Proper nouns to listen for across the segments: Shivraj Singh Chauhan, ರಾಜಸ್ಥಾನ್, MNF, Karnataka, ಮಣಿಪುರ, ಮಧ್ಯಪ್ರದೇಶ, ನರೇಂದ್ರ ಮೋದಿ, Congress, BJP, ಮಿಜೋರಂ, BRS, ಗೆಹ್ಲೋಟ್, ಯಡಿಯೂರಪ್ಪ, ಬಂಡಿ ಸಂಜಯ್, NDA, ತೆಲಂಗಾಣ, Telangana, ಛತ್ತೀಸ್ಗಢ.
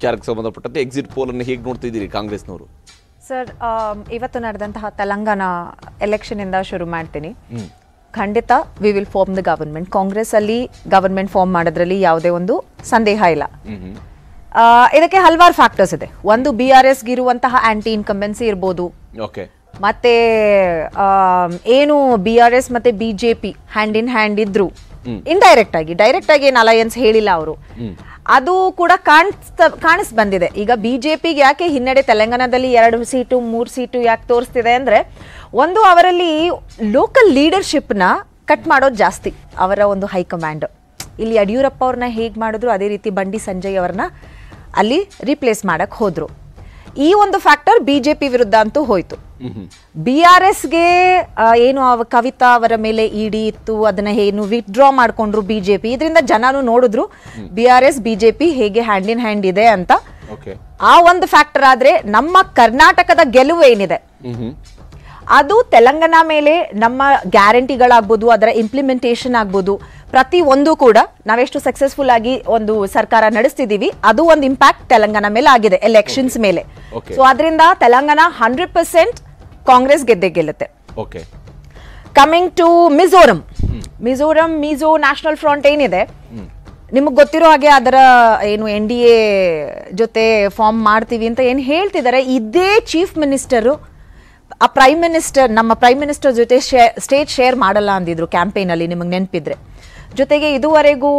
ವಿಚಾರಕ್ಕೆ ಸಂಬಂಧಪಟ್ಟಂತೆ exit poll ಅನ್ನು ಹೇಗೆ ನೋಡ್ತಾ ಇದ್ದೀರಿ ಕಾಂಗ್ರೆಸ್ನವರು? ಸರ್, ಇವತ್ತು ನಡೆದಂತಹ ತೆಲಂಗಾಣ ಎಲೆಕ್ಷನ್ ಇಂದ ಶುರು ಮಾಡ್ತೀನಿ. ಖಂಡಿತ we will form the government. Congress ಅಲ್ಲಿ ಗವರ್ಮೆಂಟ್ ಫಾರ್ಮ್ ಮಾಡೋದ್ರಲ್ಲಿ ಯಾವುದೇ ಒಂದು ಸಂದೇಹ ಇಲ್ಲ. ಇದಕ್ಕೆ ಹಲವಾರು ಫ್ಯಾಕ್ಟರ್ಸ್ ಇದೆ. ಒಂದು BRS ಇರುವಂತಹ ಆಂಟಿ ಇನ್ಕಂಬೆನ್ಸಿ ಇರ್ಬೋದು, ಮತ್ತೆ ಏನು BRS ಮತ್ತೆ BJP ಹ್ಯಾಂಡ್ ಇನ್ ಹ್ಯಾಂಡ್ ಇದ್ರು, ಇಂಡೈರೆಕ್ಟ್ ಆಗಿ, ಡೈರೆಕ್ಟ್ ಆಗಿ ಏನು ಅಲಯನ್ಸ್ ಹೇಳಿಲ್ಲ ಅವರು, ಅದು ಕೂಡ ಕಾಣಿಸ್ ಬಂದಿದೆ. ಈಗ ಬಿಜೆಪಿಗೆ ಯಾಕೆ ಹಿನ್ನಡೆ ತೆಲಂಗಾಣದಲ್ಲಿ 2 ಸೀಟು 3 ಸೀಟು ಯಾಕೆ ತೋರಿಸ್ತಿದೆ ಅಂದ್ರೆ, ಒಂದು ಅವರಲ್ಲಿ ಲೋಕಲ್ ಲೀಡರ್ಶಿಪ್ ನ ಕಟ್ ಮಾಡೋದು ಜಾಸ್ತಿ ಅವರ ಒಂದು ಹೈಕಮಾಂಡ್. ಇಲ್ಲಿ ಯಡಿಯೂರಪ್ಪ ಅವ್ರನ್ನ ಹೇಗೆ ಮಾಡಿದ್ರು ಅದೇ ರೀತಿ ಬಂಡಿ ಸಂಜಯ್ ಅವ್ರನ್ನ ಅಲ್ಲಿ ರಿಪ್ಲೇಸ್ ಮಾಡಕ್ ಹೋದ್ರು. ಈ ಒಂದು ಫ್ಯಾಕ್ಟರ್ ಬಿಜೆಪಿ ವಿರುದ್ಧ ಅಂತೂ ಹೋಯ್ತು. BRSಗೆ ಏನು ಕವಿತಾ ಅವರ ಮೇಲೆ ಇಡಿ ಇತ್ತು, ಅದನ್ನ ಏನು ವಿತ್ಡ್ರಾ ಮಾಡ್ಕೊಂಡ್ರು ಬಿಜೆಪಿ. ಇದರಿಂದ ಜನನು ನೋಡಿದ್ರು BRS BJP ಹೇಗೆ ಹ್ಯಾಂಡ್ ಇನ್ ಹ್ಯಾಂಡ್ ಇದೆ ಅಂತ. ಆ ಒಂದು ಫ್ಯಾಕ್ಟರ್ ಆದ್ರೆ, ನಮ್ಮ ಕರ್ನಾಟಕದ ಗೆಲುವು ಏನಿದೆ ಅದು ತೆಲಂಗಾಣ ಮೇಲೆ ನಮ್ಮ ಗ್ಯಾರಂಟಿಗಳಾಗ್ಬೋದು, ಅದರ ಇಂಪ್ಲಿಮೆಂಟೇಷನ್ ಆಗ್ಬೋದು, ಪ್ರತಿ ಒಂದು ಕೂಡ ನಾವೆಷ್ಟು ಸಕ್ಸಸ್ಫುಲ್ ಆಗಿ ಒಂದು ಸರ್ಕಾರ ನಡೆಸ್ತಿದ್ದೀವಿ ಅದು ಒಂದು ಇಂಪ್ಯಾಕ್ಟ್ ತೆಲಂಗಾಣ ಮೇಲೆ ಆಗಿದೆ ಎಲೆಕ್ಷನ್ಸ್ ಮೇಲೆ. ಸೊ ಅದರಿಂದ ತೆಲಂಗಾಣ 100% ಕಾಂಗ್ರೆಸ್ ಗೆದ್ದೆ ಗೆಲ್ಲುತ್ತೆ. Coming to ಮಿಜೋರಂ, Mizo national front ಏನಿದೆ ನಿಮಗೆ ಗೊತ್ತಿರೋ ಹಾಗೆ, ಅದರ ಏನು NDA ಜೊತೆ ಫಾರ್ಮ್ ಮಾಡ್ತೀವಿ ಅಂತ ಏನು ಹೇಳ್ತಿದ್ದಾರೆ. ಇದೇ ಚೀಫ್ ಮಿನಿಸ್ಟರು ಆ ಪ್ರೈಮ್ ಮಿನಿಸ್ಟರ್, ನಮ್ಮ ಪ್ರೈಮ್ ಮಿನಿಸ್ಟರ್ ಜೊತೆ ಸ್ಟೇಜ್ ಶೇರ್ ಮಾಡಲ್ಲ ಅಂದಿದ್ರು ಕ್ಯಾಂಪೇನ್ ಅಲ್ಲಿ, ನಿಮಗೆ ನೆನಪಿದ್ರೆ. ಜೊತೆಗೆ ಇದುವರೆಗೂ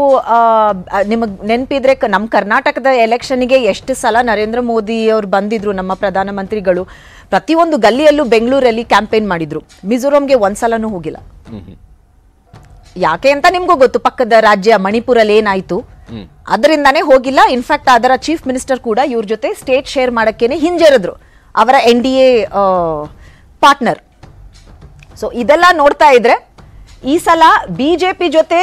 ನಿಮಗೆ ನೆನಪಿದ್ರೆ ನಮ್ಮ ಕರ್ನಾಟಕದ ಎಲೆಕ್ಷನ್ಗೆ ಎಷ್ಟು ಸಲ ನರೇಂದ್ರ ಮೋದಿ ಅವರು ಬಂದಿದ್ರು, ನಮ್ಮ ಪ್ರಧಾನಮಂತ್ರಿಗಳು ಪ್ರತಿಯೊಂದು ಗಲ್ಲಿಯಲ್ಲೂ ಬೆಂಗಳೂರಲ್ಲಿ ಕ್ಯಾಂಪೇನ್ ಮಾಡಿದ್ರು. ಮಿಜೋರಂಗೆ ಒಂದ್ಸಲನೂ ಹೋಗಿಲ್ಲ. ಯಾಕೆ ಅಂತ ನಿಮಗೂ ಗೊತ್ತು, ಪಕ್ಕದ ರಾಜ್ಯ ಮಣಿಪುರಲ್ಲಿ ಏನಾಯ್ತು ಅದರಿಂದಾನೇ ಹೋಗಿಲ್ಲ. ಇನ್ಫ್ಯಾಕ್ಟ್ ಅದರ ಚೀಫ್ ಮಿನಿಸ್ಟರ್ ಕೂಡ ಇವ್ರ ಜೊತೆ ಸ್ಟೇಜ್ ಶೇರ್ ಮಾಡೋಕ್ಕೇನೆ ಹಿಂಜರಿದ್ರು, ಅವರ NDA ಪಾರ್ಟ್ನರ್. ಸೊ ಇದೆಲ್ಲ ನೋಡ್ತಾ ಇದ್ರೆ ಈ ಸಲ BJP ಜೊತೆ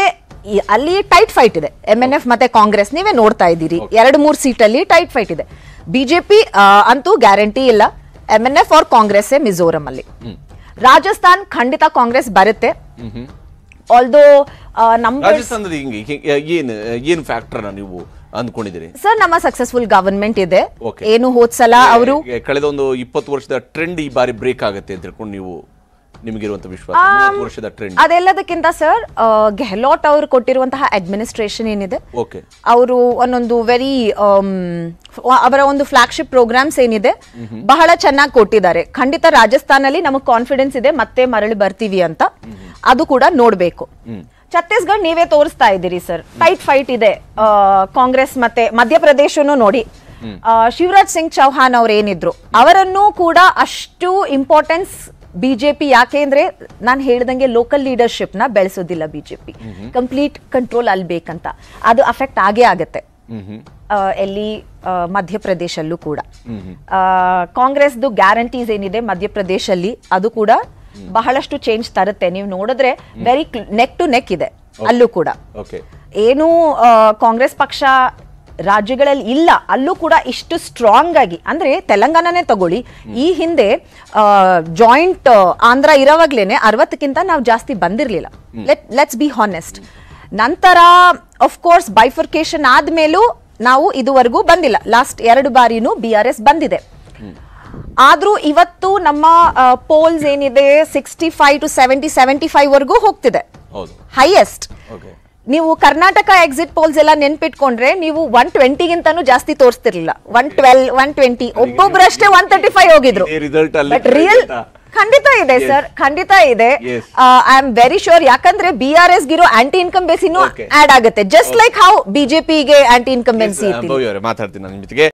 ಅಲ್ಲಿ ಟೈಟ್ ಫೈಟ್ ಇದೆ. MNF ಮತ್ತೆ ಕಾಂಗ್ರೆಸ್ ನೀವೇ ನೋಡ್ತಾ ಇದ್ದೀರಿ, 2-3 ಸೀಟಲ್ಲಿ ಟೈಟ್ ಫೈಟ್ ಇದೆ. BJP ಅಂತೂ ಗ್ಯಾರಂಟಿ ಇಲ್ಲ, MNF ಆರ್ ಕಾಂಗ್ರೆಸ್ ಮಿಜೋರಂ ಅಲ್ಲಿ. ರಾಜಸ್ಥಾನ್ ಖಂಡಿತ ಕಾಂಗ್ರೆಸ್ ಬರುತ್ತೆ. ಆಲ್ದೋ ಏನು ಫ್ಯಾಕ್ಟರ್ ನೀವು ಅಂದ್ಕೊಂಡಿದ್ದೀರಿ? ಸರ್, ನಮ್ಮ ಸಕ್ಸಸ್ಫುಲ್ ಗವರ್ಮೆಂಟ್ ಇದೆ. ಏನು ಹೋದ್ಸಲ ಅವರು ಕಳೆದ ಒಂದು 20 ವರ್ಷದ ಟ್ರೆಂಡ್ ಈ ಬಾರಿ ಬ್ರೇಕ್ ಆಗುತ್ತೆ ಅಂತ ಹೇಳ್ಕೊಂಡು ನೀವು ಅದೆಲ್ಲದಕ್ಕಿಂತ ಸರ್, ಗೆಹ್ಲೋಟ್ ಅವರು ಕೊಟ್ಟಿರುವಂತಹ ಅಡ್ಮಿನಿಸ್ಟ್ರೇಷನ್ ಏನಿದೆ, ಅವರು ಒಂದೊಂದು ವೆರಿ ಅವರ ಒಂದು ಫ್ಲಾಗ್ಶಿಪ್ ಪ್ರೋಗ್ರಾಮ್ಸ್ ಏನಿದೆ ಬಹಳ ಚೆನ್ನಾಗಿ ಕೊಟ್ಟಿದ್ದಾರೆ. ಖಂಡಿತ ರಾಜಸ್ಥಾನಲ್ಲಿ ನಮಗೆ ಕಾನ್ಫಿಡೆನ್ಸ್ ಇದೆ, ಮತ್ತೆ ಮರಳಿ ಬರ್ತೀವಿ ಅಂತ. ಅದು ಕೂಡ ನೋಡ್ಬೇಕು. ಛತ್ತೀಸ್ಗಢ ನೀವೇ ತೋರಿಸ್ತಾ ಇದ್ದೀರಿ ಸರ್, ಟೈಟ್ ಫೈಟ್ ಇದೆ ಕಾಂಗ್ರೆಸ್ ಮತ್ತೆ. ಮಧ್ಯಪ್ರದೇಶನು ನೋಡಿ, ಶಿವರಾಜ್ ಸಿಂಗ್ ಚೌಹಾನ್ ಅವ್ರು ಏನಿದ್ರು ಅವರನ್ನು ಕೂಡ ಅಷ್ಟು ಇಂಪಾರ್ಟೆನ್ಸ್ BJP, ಯಾಕೆಂದ್ರೆ ನಾನು ಹೇಳ್ದಂಗೆ ಲೋಕಲ್ ಲೀಡರ್ಶಿಪ್ ನ ಬೆಳೆಸೋದಿಲ್ಲ BJP, ಕಂಪ್ಲೀಟ್ ಕಂಟ್ರೋಲ್ ಅಲ್ಲಿ ಬೇಕಂತ. ಅದು ಅಫೆಕ್ಟ್ ಆಗೇ ಆಗತ್ತೆ ಎಲ್ಲಿ ಮಧ್ಯಪ್ರದೇಶಲ್ಲೂ ಕೂಡ. ಕಾಂಗ್ರೆಸ್ದು ಗ್ಯಾರಂಟೀಸ್ ಏನಿದೆ ಮಧ್ಯಪ್ರದೇಶಲ್ಲಿ ಅದು ಕೂಡ ಬಹಳಷ್ಟು ಚೇಂಜ್ ತರುತ್ತೆ. ನೀವು ನೋಡಿದ್ರೆ ವೆರಿ ನೆಕ್ ಟು ನೆಕ್ ಇದೆ ಅಲ್ಲೂ ಕೂಡ. ಏನು ಕಾಂಗ್ರೆಸ್ ಪಕ್ಷ ರಾಜ್ಯಗಳಲ್ಲಿ ಇಲ್ಲ, ಅಲ್ಲೂ ಕೂಡ ಇಷ್ಟು ಸ್ಟ್ರಾಂಗ್ ಆಗಿ ಅಂದ್ರೆ ತೆಲಂಗಾಣನೇ ತಗೊಳ್ಳಿ, ಈ ಹಿಂದೆ ಜಾಯಿಂಟ್ ಆಂಧ್ರ ಇರೋವಾಗ್ಲೇನೆ 60ಕ್ಕಿಂತ ನಾವು ಜಾಸ್ತಿ ಬಂದಿರಲಿಲ್ಲ. Let's be honest. ನಂತರ ಆಫ್ಕೋರ್ಸ್ ಬೈಫರ್ಕೇಶನ್ ಆದ್ಮೇಲೂ ನಾವು ಇದುವರೆಗೂ ಬಂದಿಲ್ಲ. ಲಾಸ್ಟ್ 2 ಬಾರಿನೂ BRS ಬಂದಿದೆ. ಆದ್ರೂ ಇವತ್ತು ನಮ್ಮ ಪೋಲ್ಸ್ ಏನಿದೆ 65 to 70-75 ವರೆಗೂ ಹೋಗ್ತಿದೆ, ಹೈಯೆಸ್ಟ್. ನೀವು ಕರ್ನಾಟಕ ಎಕ್ಸಿಟ್ ಪೋಲ್ಸ್ ಎಲ್ಲ ನೆನ್ಪಿಟ್ಕೊಂಡ್ರೆ ನೀವು 120ಗಿಂತನೂ ಜಾಸ್ತಿ ತೋರಿಸ್ತಿರ್ಲಿಲ್ಲ. 112, 120 ಒಬ್ಬೊಬ್ಬರಷ್ಟೇ 135 ಹೋಗಿದ್ರು. ಖಂಡಿತ ಇದೆ ಸರ್, ಖಂಡಿತ ಇದೆ. I am very sure. ಯಾಕಂದ್ರೆ BRS ಗಿರೋ ಆಂಟಿ ಇನ್ಕಂಬೆನ್ಸಿನೂ ಆಡ್ ಆಗುತ್ತೆ, ಜಸ್ಟ್ ಲೈಕ್ ಹೌ BJPಗೆ ಆಂಟಿ ಇನ್ಕಂಬೆನ್ಸಿ. ಮಾತಾಡ್ತೀನಿ ನನ್ನ ಜೊತೆಗೆ.